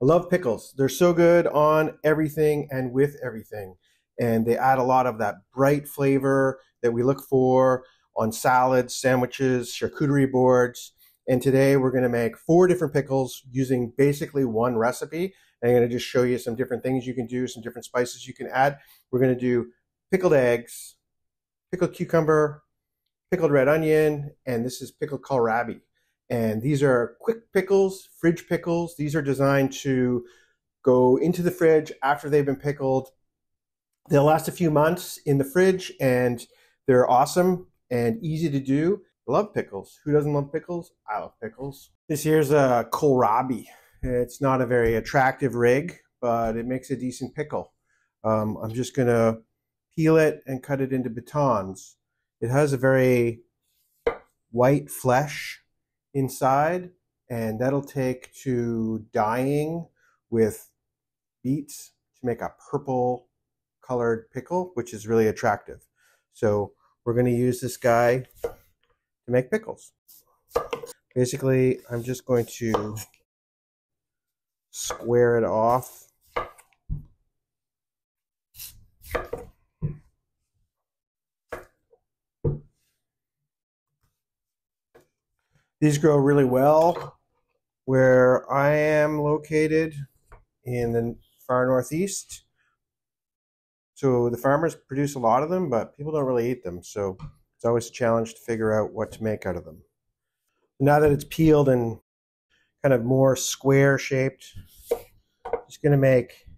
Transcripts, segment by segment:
I love pickles. They're so good on everything and with everything. And they add a lot of that bright flavor that we look for on salads, sandwiches, charcuterie boards. And today we're gonna make 4 different pickles using basically one recipe. And I'm gonna just show you some different things you can do, some different spices you can add. We're gonna do pickled eggs, pickled cucumber, pickled red onion, and this is pickled kohlrabi. And these are quick pickles, fridge pickles. These are designed to go into the fridge after they've been pickled. They'll last a few months in the fridge, and they're awesome and easy to do. I love pickles. Who doesn't love pickles? I love pickles. This here's a kohlrabi. It's not a very attractive rig, but it makes a decent pickle. I'm just gonna peel it and cut it into batons. It has a very white flesh inside, and that'll take to dyeing with beets to make a purple colored pickle, which is really attractive. So we're going to use this guy to make pickles. Basically, I'm just going to square it off. These grow really well where I am located in the far northeast. So the farmers produce a lot of them, but people don't really eat them. So it's always a challenge to figure out what to make out of them. Now that it's peeled and kind of more square shaped, I'm just gonna make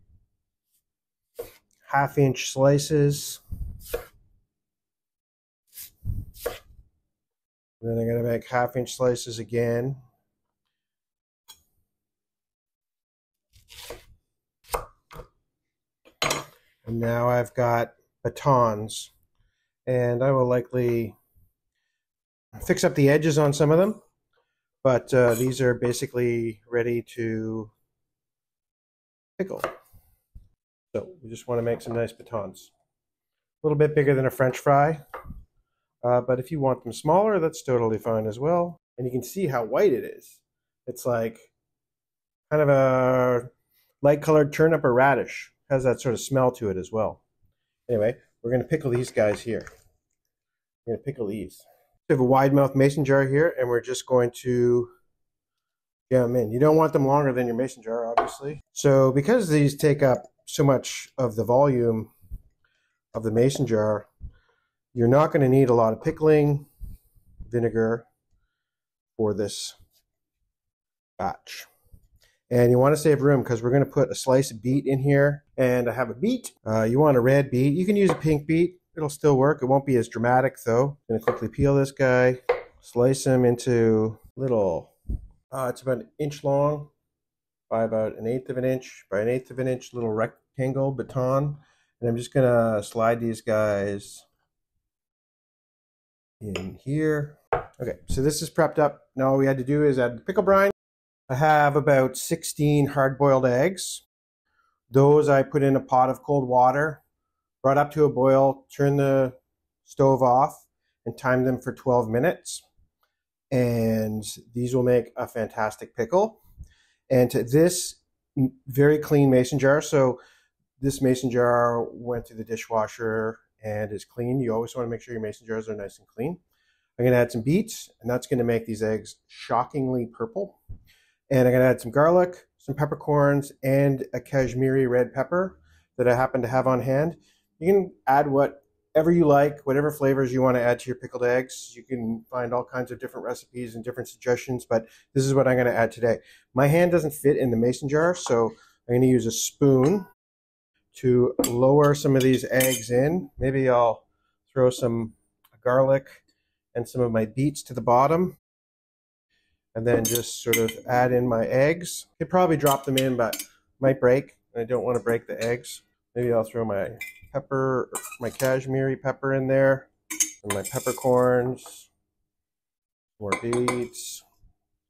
1/2-inch slices. And then I'm going to make 1/2-inch slices again. And now I've got batons. And I will likely fix up the edges on some of them. But these are basically ready to pickle. So we just want to make some nice batons. A little bit bigger than a French fry. But if you want them smaller, that's totally fine as well. And you can see how white it is. It's like kind of a light-colored turnip or radish. It has that sort of smell to it as well. Anyway, we're going to pickle these guys here. We're going to pickle these. We have a wide-mouth mason jar here, and we're just going to jam them in. You don't want them longer than your mason jar, obviously. So because these take up so much of the volume of the mason jar, you're not going to need a lot of pickling vinegar for this batch. And you want to save room because we're going to put a slice of beet in here. And I have a beet. You want a red beet. You can use a pink beet. It'll still work. It won't be as dramatic though. I'm going to quickly peel this guy, slice him into little, it's about 1 inch long by about 1/8 of an inch by 1/8 of an inch little rectangle baton. And I'm just going to slide these guys in here. Okay, so this is prepped up. Now all we had to do is add the pickle brine. I have about 16 hard-boiled eggs. Those I put in a pot of cold water, brought up to a boil, turned the stove off, and timed them for 12 minutes. And these will make a fantastic pickle. And to this very clean mason jar, so this mason jar went to the dishwasher and is clean. You always want to make sure your mason jars are nice and clean. I'm going to add some beets, and that's going to make these eggs shockingly purple. And I'm going to add some garlic, some peppercorns, and a Kashmiri red pepper that I happen to have on hand. You can add whatever you like, whatever flavors you want to add to your pickled eggs. You can find all kinds of different recipes and different suggestions, but this is what I'm going to add today. My hand doesn't fit in the mason jar, so I'm going to use a spoon to lower some of these eggs in. Maybe I'll throw some garlic and some of my beets to the bottom and then just sort of add in my eggs. I could probably drop them in, but might break, and I don't want to break the eggs. Maybe I'll throw my pepper, my Kashmiri pepper in there, and my peppercorns, more beets.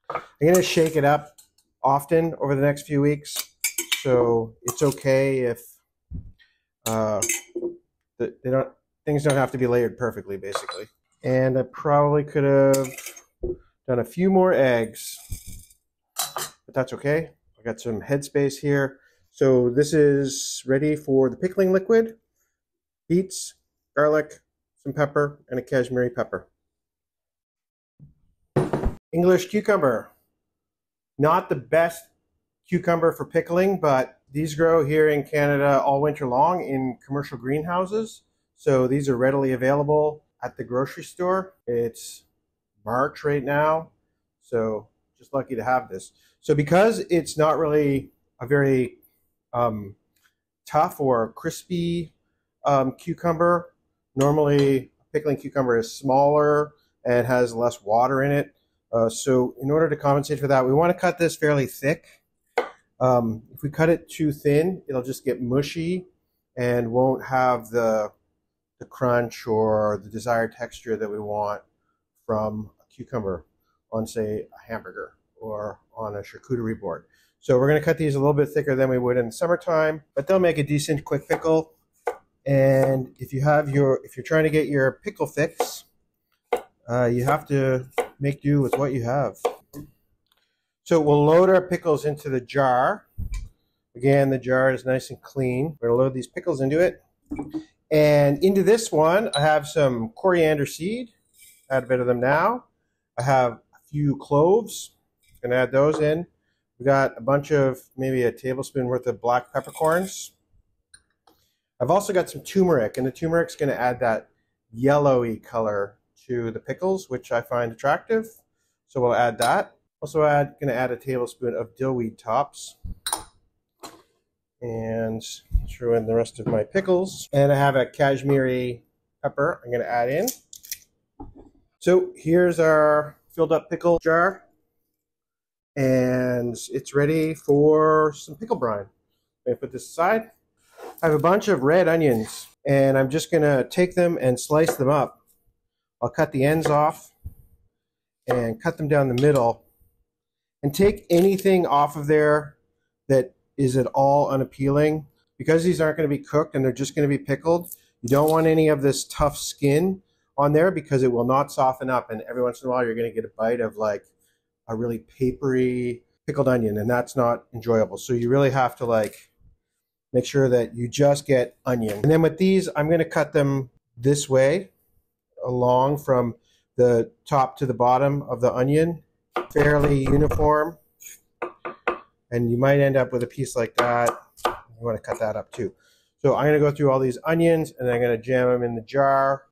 I'm gonna shake it up often over the next few weeks, so it's okay if things don't have to be layered perfectly, basically. And I probably could have done a few more eggs, but that's okay. I got some headspace here. So this is ready for the pickling liquid, beets, garlic, some pepper, and a Kashmiri pepper. English cucumber. Not the best cucumber for pickling, but these grow here in Canada all winter long in commercial greenhouses. So these are readily available at the grocery store. It's March right now, so just lucky to have this. So because it's not really a very tough or crispy cucumber, normally a pickling cucumber is smaller and has less water in it. So in order to compensate for that, we want to cut this fairly thick. If we cut it too thin, it'll just get mushy and won't have the crunch or the desired texture that we want from a cucumber on, say, a hamburger or on a charcuterie board. So we're going to cut these a little bit thicker than we would in the summertime, but they'll make a decent quick pickle. And if you have your, if you're trying to get your pickle fix, you have to make do with what you have. So we'll load our pickles into the jar. Again, the jar is nice and clean. We're gonna load these pickles into it. And into this one, I have some coriander seed. Add a bit of them now. I have a few cloves. Gonna add those in. We got a bunch of, maybe a tablespoon worth of black peppercorns. I've also got some turmeric, and the turmeric's gonna add that yellowy color to the pickles, which I find attractive. So we'll add that. Also gonna add a tablespoon of dillweed tops and throw in the rest of my pickles. And I have a Kashmiri pepper I'm gonna add in. So here's our filled up pickle jar, and it's ready for some pickle brine. I'm gonna put this aside. I have a bunch of red onions, and I'm just gonna take them and slice them up. I'll cut the ends off and cut them down the middle. And take anything off of there that is at all unappealing. Because these aren't going to be cooked and they're just going to be pickled, you don't want any of this tough skin on there because it will not soften up. And every once in a while, you're going to get a bite of like a really papery pickled onion, and that's not enjoyable. So you really have to like make sure that you just get onion. And then with these, I'm going to cut them this way along from the top to the bottom of the onion. Fairly uniform, and you might end up with a piece like that. You want to cut that up too. So I'm going to go through all these onions and I'm going to jam them in the jar.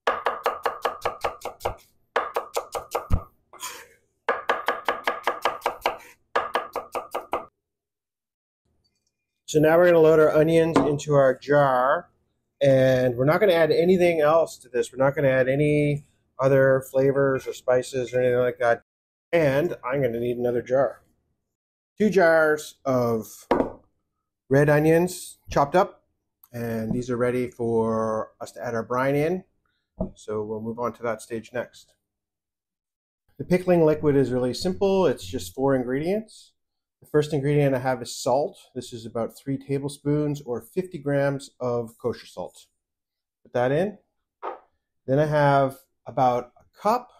So now we're going to load our onions into our jar, and we're not going to add anything else to this. We're not going to add any other flavors or spices or anything like that. And I'm going to need another jar. 2 jars of red onions chopped up, and these are ready for us to add our brine in. So we'll move on to that stage next. The pickling liquid is really simple. It's just 4 ingredients. The first ingredient I have is salt. This is about 3 tablespoons or 50 grams of kosher salt. Put that in. Then I have about a cup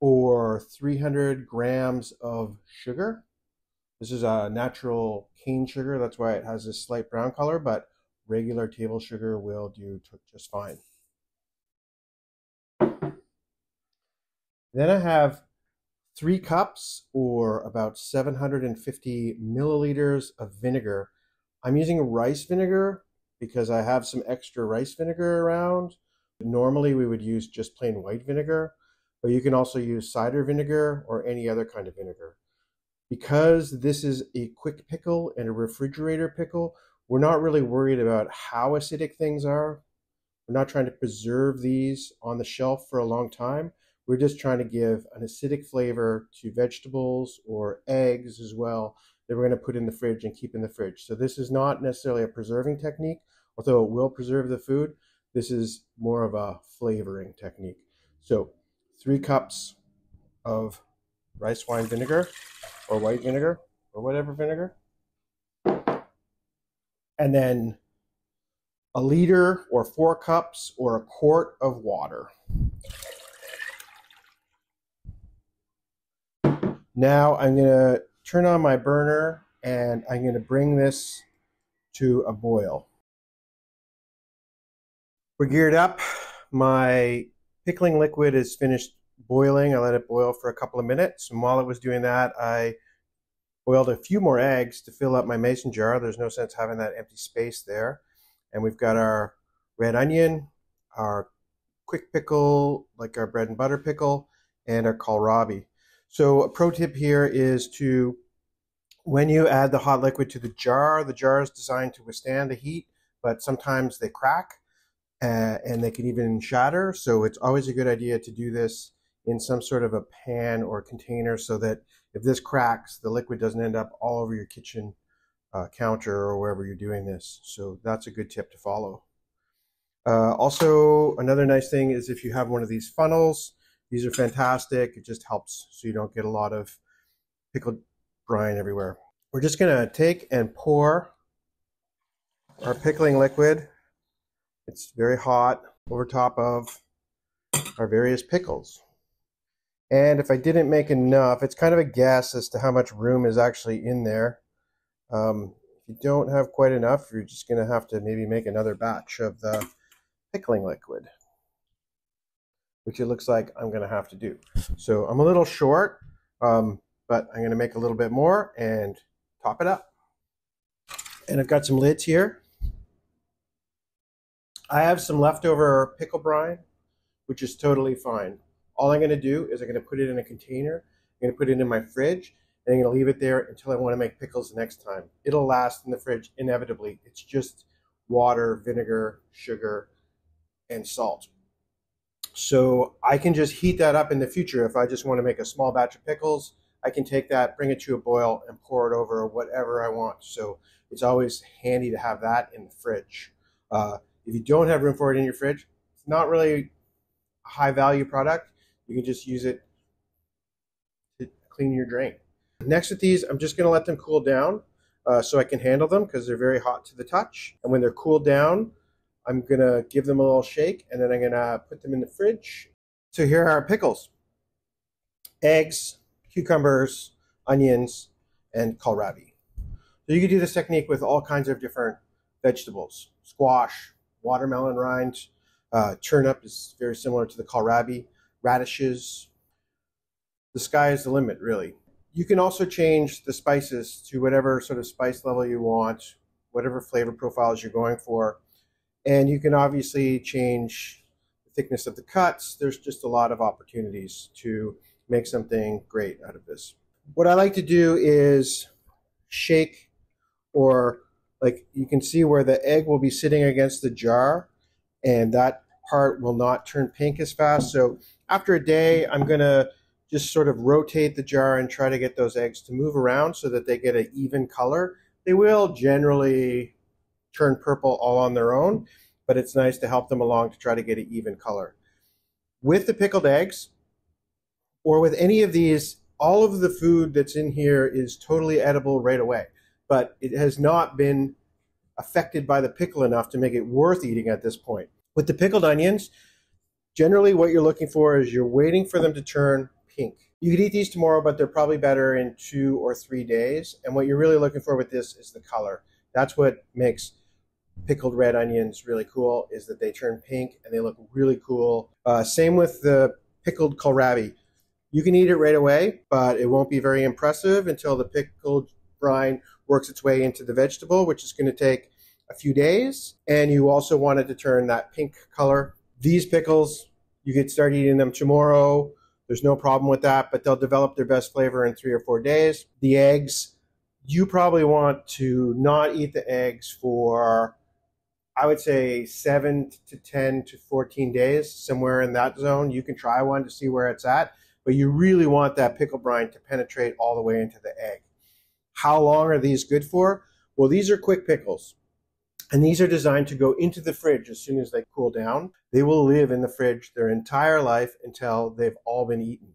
or 300 grams of sugar. This is a natural cane sugar. That's why it has this slight brown color, but regular table sugar will do just fine. Then I have 3 cups or about 750 milliliters of vinegar. I'm using rice vinegar because I have some extra rice vinegar around. Normally we would use just plain white vinegar, but you can also use cider vinegar or any other kind of vinegar. Because this is a quick pickle and a refrigerator pickle, we're not really worried about how acidic things are. We're not trying to preserve these on the shelf for a long time. We're just trying to give an acidic flavor to vegetables or eggs as well that we're going to put in the fridge and keep in the fridge. So this is not necessarily a preserving technique, although it will preserve the food. This is more of a flavoring technique. So 3 cups of rice wine vinegar or white vinegar or whatever vinegar. And then 1 liter or 4 cups or a quart of water. Now I'm going to turn on my burner and I'm going to bring this to a boil. We're geared up. My pickling liquid is finished boiling. I let it boil for a couple of minutes, and while it was doing that, I boiled a few more eggs to fill up my mason jar. There's no sense having that empty space there. And we've got our red onion, our quick pickle, like our bread and butter pickle, and our kohlrabi. So a pro tip here is to, when you add the hot liquid to the jar is designed to withstand the heat, but sometimes they crack and they can even shatter. So it's always a good idea to do this in some sort of a pan or container so that if this cracks, the liquid doesn't end up all over your kitchen counter or wherever you're doing this. So that's a good tip to follow. Also, another nice thing is if you have one of these funnels, these are fantastic. It just helps so you don't get a lot of pickled brine everywhere. We're just going to take and pour our pickling liquid, it's very hot, over top of our various pickles. And if I didn't make enough, it's kind of a guess as to how much room is actually in there. If you don't have quite enough, you're just going to have to maybe make another batch of the pickling liquid, which it looks like I'm going to have to do. So I'm a little short, but I'm going to make a little bit more and top it up. And I've got some lids here. I have some leftover pickle brine, which is totally fine. All I'm going to do is I'm going to put it in a container. I'm going to put it in my fridge, and I'm going to leave it there until I want to make pickles the next time. It'll last in the fridge inevitably. It's just water, vinegar, sugar, and salt. So I can just heat that up in the future. If I just want to make a small batch of pickles, I can take that, bring it to a boil, and pour it over whatever I want. So it's always handy to have that in the fridge. If you don't have room for it in your fridge, it's not really a high value product. You can just use it to clean your drain. Next with these, I'm just going to let them cool down so I can handle them because they're very hot to the touch. And when they're cooled down, I'm going to give them a little shake, and then I'm going to put them in the fridge. So here are our pickles: eggs, cucumbers, onions, and kohlrabi. So you can do this technique with all kinds of different vegetables: squash, watermelon rind, turnip is very similar to the kohlrabi, radishes. The sky is the limit, really. You can also change the spices to whatever sort of spice level you want, whatever flavor profiles you're going for. And you can obviously change the thickness of the cuts. There's just a lot of opportunities to make something great out of this. What I like to do is shake, or like you can see where the egg will be sitting against the jar, and that part will not turn pink as fast. So after a day, I'm going to just sort of rotate the jar and try to get those eggs to move around so that they get an even color. They will generally turn purple all on their own, but it's nice to help them along to try to get an even color. With the pickled eggs, or with any of these, all of the food that's in here is totally edible right away, but it has not been affected by the pickle enough to make it worth eating at this point. With the pickled onions, generally what you're looking for is you're waiting for them to turn pink. You could eat these tomorrow, but they're probably better in 2 or 3 days, and what you're really looking for with this is the color. That's what makes pickled red onions really cool, is that they turn pink and they look really cool. Same with the pickled kohlrabi. You can eat it right away, but it won't be very impressive until the pickled brine works its way into the vegetable, which is going to take a few days. And you also want it to turn that pink color. These pickles, you could start eating them tomorrow. There's no problem with that, but they'll develop their best flavor in 3 or 4 days. The eggs, you probably want to not eat the eggs for, I would say, 7 to 10 to 14 days, somewhere in that zone. You can try one to see where it's at, but you really want that pickle brine to penetrate all the way into the egg. How long are these good for? Well, these are quick pickles, and these are designed to go into the fridge as soon as they cool down. They will live in the fridge their entire life until they've all been eaten.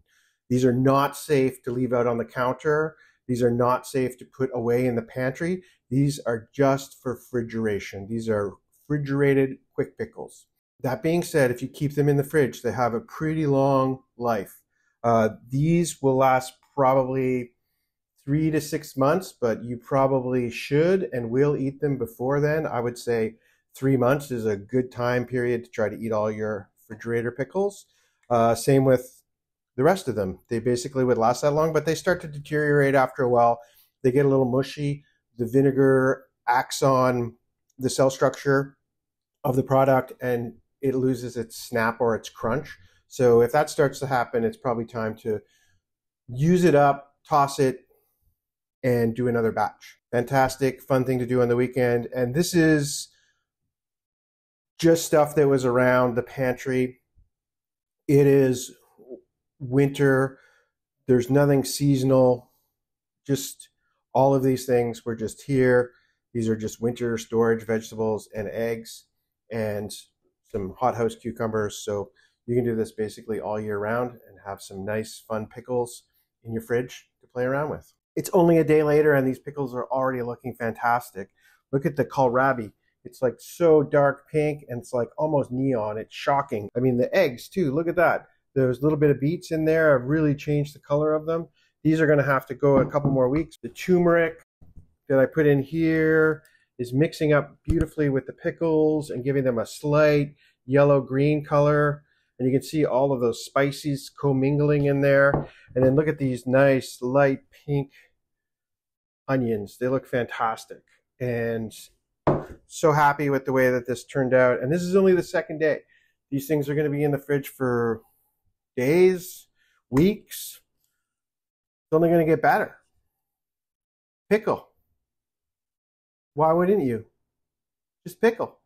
These are not safe to leave out on the counter. These are not safe to put away in the pantry. These are just for refrigeration. These are refrigerated quick pickles. That being said, if you keep them in the fridge, they have a pretty long life. These will last probably 3 to 6 months, but you probably should and will eat them before then. I would say 3 months is a good time period to try to eat all your refrigerator pickles. Same with the rest of them. They basically would last that long, but they start to deteriorate after a while. They get a little mushy. The vinegar acts on the cell structure of the product and it loses its snap or its crunch. So if that starts to happen, it's probably time to use it up, toss it, and do another batch. Fantastic, fun thing to do on the weekend. And this is just stuff that was around the pantry. It is winter. There's nothing seasonal. Just all of these things were just here. These are just winter storage vegetables and eggs and some hothouse cucumbers. So you can do this basically all year round and have some nice fun pickles in your fridge to play around with. It's only a day later and these pickles are already looking fantastic. Look at the kohlrabi. It's like so dark pink and it's like almost neon. It's shocking. I mean, the eggs too, look at that. There's a little bit of beets in there. I've really changed the color of them. These are gonna have to go a couple more weeks. The turmeric that I put in here is mixing up beautifully with the pickles and giving them a slight yellow-green color. And you can see all of those spices commingling in there. And then look at these nice light pink onions. They look fantastic. And so happy with the way that this turned out. And this is only the second day. These things are going to be in the fridge for days, weeks. It's only going to get better. Pickle. Why wouldn't you? Just pickle.